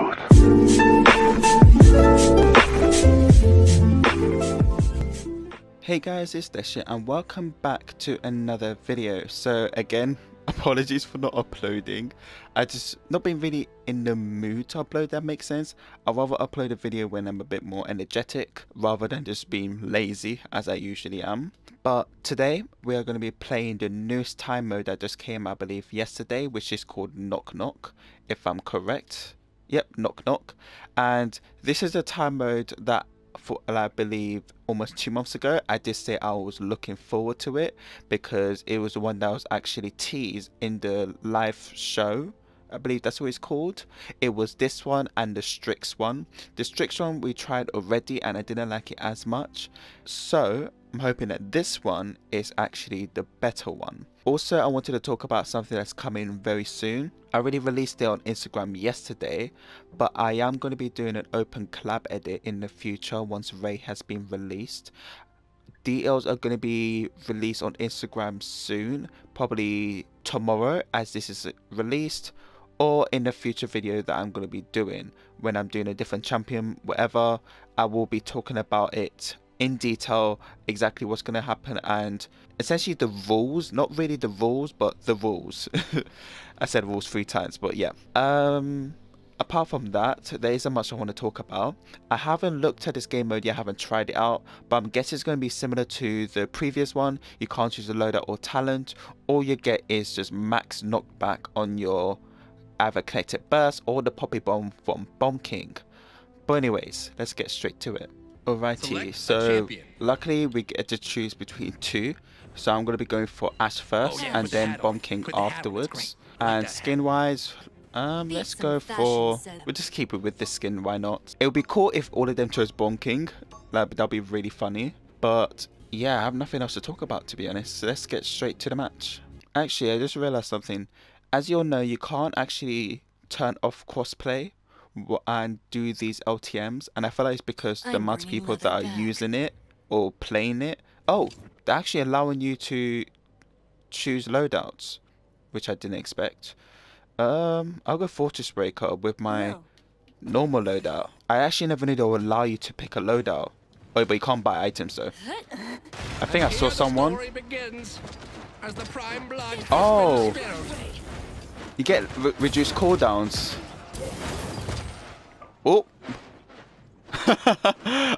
road. Hey guys, it's Deshy and welcome back to another video. So again, apologies for not uploading. I just not been really in the mood to upload, that makes sense. I'd rather upload a video when I'm a bit more energetic rather than just being lazy as I usually am. But today we are going to be playing the newest time mode that just came I believe yesterday, which is called Knock Knock, if I'm correct. Yep, Knock Knock. And this is a time mode that I believe almost 2 months ago I did say I was looking forward to it, because it was the one that was actually teased in the live show. I believe that's what it's called. It was this one and the Strix one. The Strix one we tried already and I didn't like it as much, so I'm hoping that this one is actually the better one. Also, I wanted to talk about something that's coming very soon. I already released it on Instagram yesterday, but I am going to be doing an open collab edit in the future once Ray has been released. Details are going to be released on Instagram soon, probably tomorrow as this is released, or in the future video that I'm going to be doing. When I'm doing a different champion, whatever, I will be talking about it in detail, exactly what's going to happen and essentially the rules. Not really the rules, but the rules. I said rules 3 times, but yeah. Apart from that, there isn't much I want to talk about. I haven't looked at this game mode yet, I haven't tried it out, but I'm guessing it's going to be similar to the previous one. You can't choose a loadout or talent. All you get is just max knockback on your either connected burst or the poppy bomb from Bomb King. But anyways, let's get straight to it. Alrighty, so luckily we get to choose between 2, so I'm going to be going for Ash first and then Bomb King afterwards. And skin wise, let's go for, we'll just keep it with this skin, why not? It would be cool if all of them chose Bomb King, like, that would be really funny. But yeah, I have nothing else to talk about to be honest, so let's get straight to the match. Actually, I just realised something. As you all know, you can't actually turn off crossplay and do these LTMs, and I feel like it's because the amount of people that are using it or playing it. Oh, they're actually allowing you to choose loadouts, which I didn't expect. I'll go Fortress Breaker with my normal loadout. I actually never knew they would allow you to pick a loadout. Oh, but you can't buy items though. I think I saw someone. Oh, you get reduced cooldowns. Oh.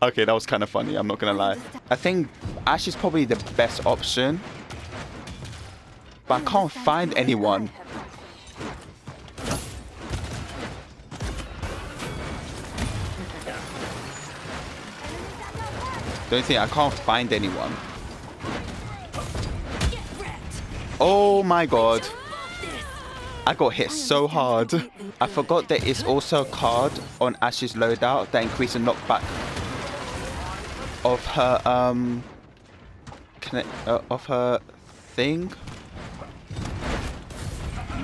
Okay, that was kind of funny, I'm not gonna lie. I think Ash is probably the best option, but I can't find anyone. Don't think I can't find anyone. Oh my god, I got hit so hard. I forgot that it's also a card on Ash's loadout that increases the knockback of her thing.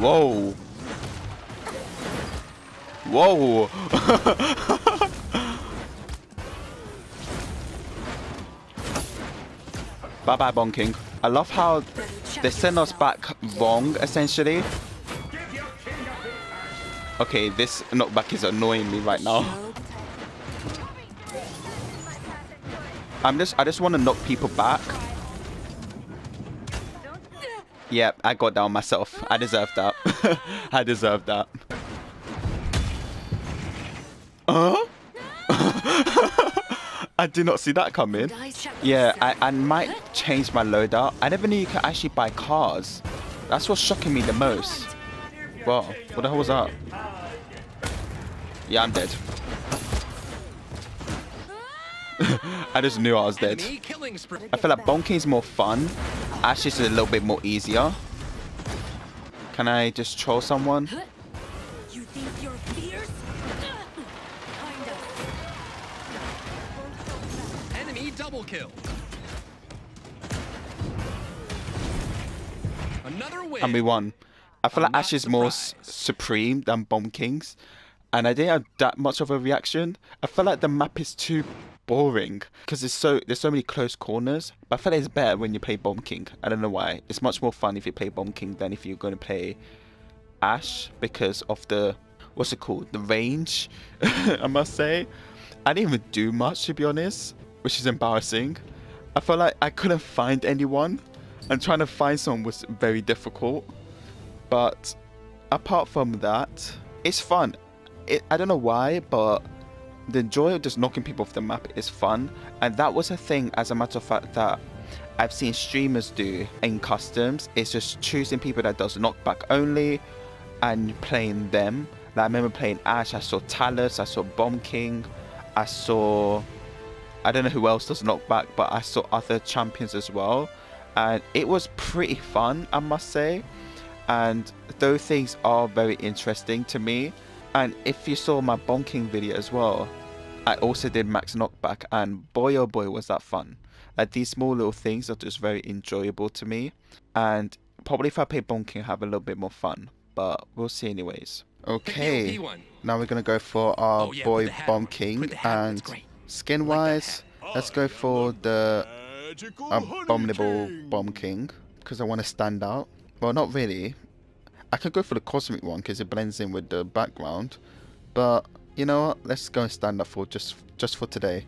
Whoa. Whoa. Bye bye Bomb King. I love how they send us back wrong essentially. Okay, this knockback is annoying me right now. I just want to knock people back. Yeah, I got down myself. I deserve that. I deserve that. I did not see that coming. Yeah, I might change my loadout. I never knew you could actually buy cars. That's what's shocking me the most. Wow, what the hell was that? Yeah, I'm dead. I just knew I was dead. I feel like Bomb King's more fun. Ash is a little bit more easier. Can I just troll someone? Enemy double kill. Another win. And we won. I feel like Ash is more supreme than Bomb King's, and I didn't have that much of a reaction. I feel like the map is too boring because there's so many close corners, but I feel like it's better when you play Bomb King. I don't know why. It's much more fun if you play Bomb King than if you're going to play Ash because of the what's it called, the range, I must say. I didn't even do much, to be honest, which is embarrassing. I felt like I couldn't find anyone, and trying to find someone was very difficult. But apart from that, it's fun. I don't know why, but the joy of just knocking people off the map is fun, and that was a thing, as a matter of fact, that I've seen streamers do in customs. It's just choosing people that does knockback only and playing them. Like, I remember playing Ash, I saw Talus, I saw Bomb King, I saw, I don't know who else does knockback, but I saw other champions as well, and it was pretty fun, I must say. And those things are very interesting to me. And if you saw my Bomb King video as well, I also did max knockback, and boy oh boy was that fun. Like, these small little things are just very enjoyable to me, and probably if I play Bomb King, I'll have a little bit more fun, but we'll see anyways. Okay, now we're gonna go for our boy Bomb King, and skin wise, let's go for the Abominable Bomb King, because I want to stand out. Well, not really. I could go for the cosmic one because it blends in with the background, but you know what, let's go and stand up for just for today.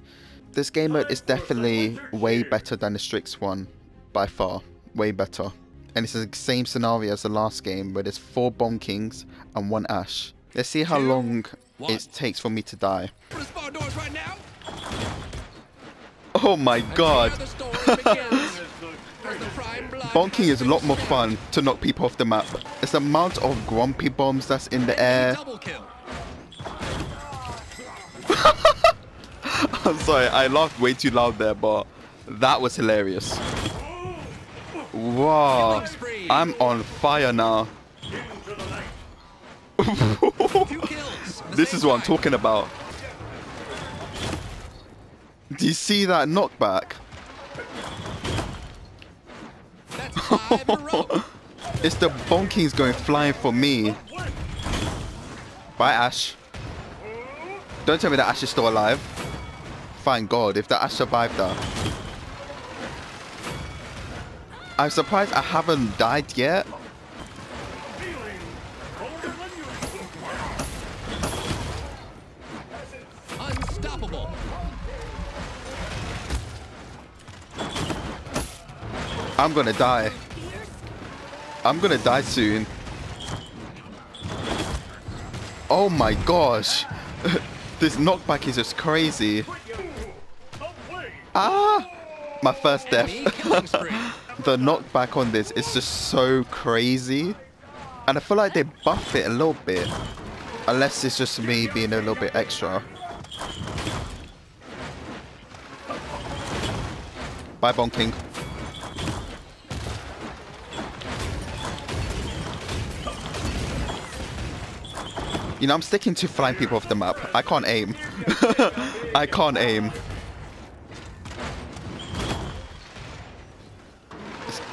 This game mode is definitely way better than the Strix one, by far, way better. And it's the same scenario as the last game, where there's 4 Bomb Kings and 1 Ash. Let's see how long it takes for me to die. Oh my god! Bomb King is a lot more fun to knock people off the map. It's the amount of grumpy bombs that's in the air. I'm sorry, I laughed way too loud there, but that was hilarious. Wow, I'm on fire now. This is what I'm talking about. Do you see that knockback? It's the Bomb King's going flying for me. Bye, Ash. Don't tell me that Ash is still alive. Thank God, if that Ash survived that. I'm surprised I haven't died yet. Unstoppable. I'm gonna die. I'm gonna die soon. Oh my gosh. This knockback is just crazy. Ah! My first death. The knockback on this is just so crazy. And I feel like they buff it a little bit. Unless it's just me being a little bit extra. Bye, Bomb King. You know, I'm sticking to flying people off the map. I can't aim. I can't aim.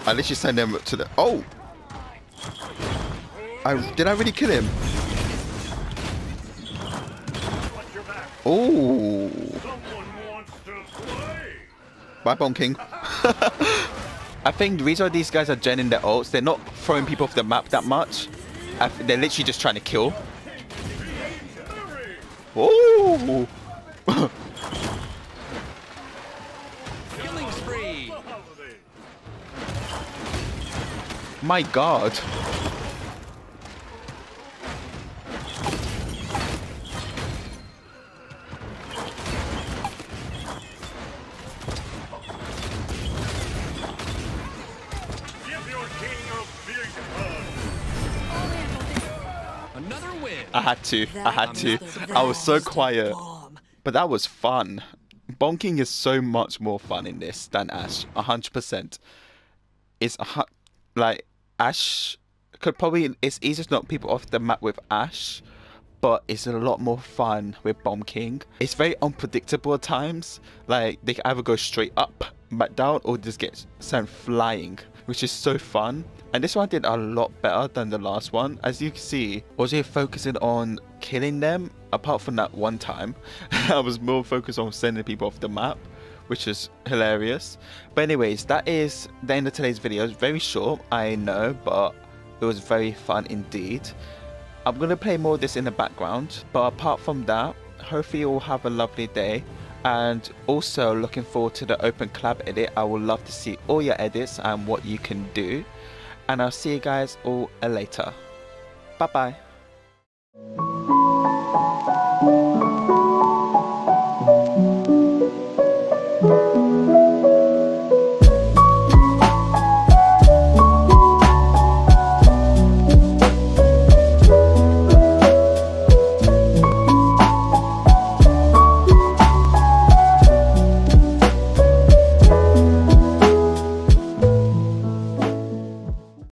I literally send him to the... Oh! Did I really kill him? Oh! Bye, Bomb King. I think the reason why these guys are genning their ults, they're not throwing people off the map that much. They're literally just trying to kill. Oh! Killing spree. My god. I had to. I was so quiet. But that was fun. Bomb King is so much more fun in this than Ash. 100%. It's like Ash could probably. It's easier to knock people off the map with Ash, but it's a lot more fun with Bomb King. It's very unpredictable at times. Like, they either go straight up, back down, or just get sent flying, which is so fun. And this one did a lot better than the last one. As you can see, I was here focusing on killing them, apart from that one time. I was more focused on sending people off the map, which is hilarious. But anyways, that is the end of today's video. It's very short, I know, but it was very fun indeed. I'm going to play more of this in the background, but apart from that, hopefully you'll have a lovely day, and also looking forward to the open collab edit. I would love to see all your edits and what you can do, and I'll see you guys all later. Bye bye.